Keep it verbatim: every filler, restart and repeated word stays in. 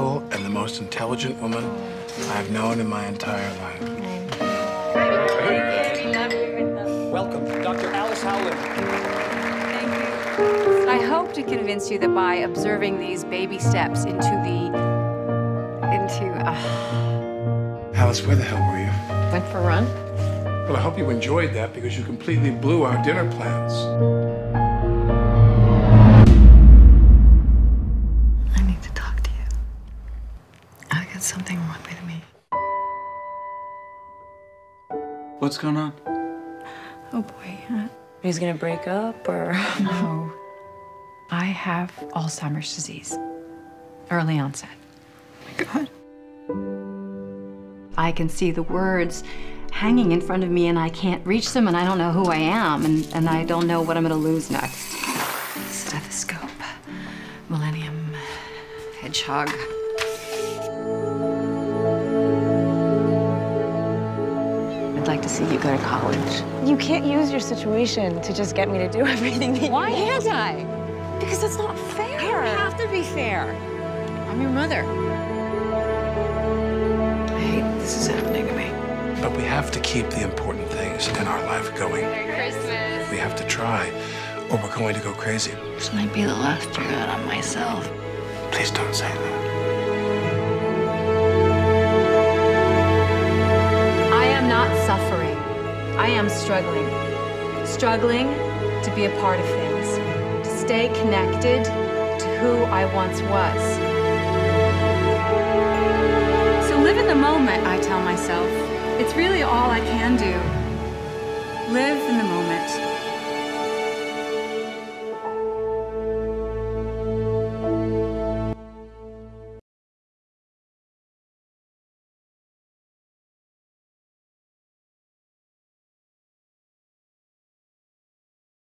beautiful and the most intelligent woman I've known in my entire life. Welcome, Doctor Alice Howland. Thank you. I hope to convince you that by observing these baby steps into the, into, uh... Alice, where the hell were you? Went for a run. Well, I hope you enjoyed that because you completely blew our dinner plans. I need to talk to you. I got something wrong with me. What's going on? Oh boy. Huh? He's gonna break up or? No. I have Alzheimer's disease. Early onset. Oh my God. I can see the words hanging in front of me and I can't reach them and I don't know who I am and, and I don't know what I'm gonna lose next. Stethoscope. Millennium. Hedgehog. I'd like to see you go to college. You can't use your situation to just get me to do everything that you Why can't I? Because that's not fair. I don't have to be fair. I'm your mother. I hate this is happening to me. But we have to keep the important things in our life going. Merry Christmas. We have to try, or we're going to go crazy. This might be the last year out on myself. Please don't say that. I am not suffering. I am struggling. Struggling to be a part of things, to stay connected to who I once was. So live in the moment, I tell myself. It's really all I can do. Live in the moment.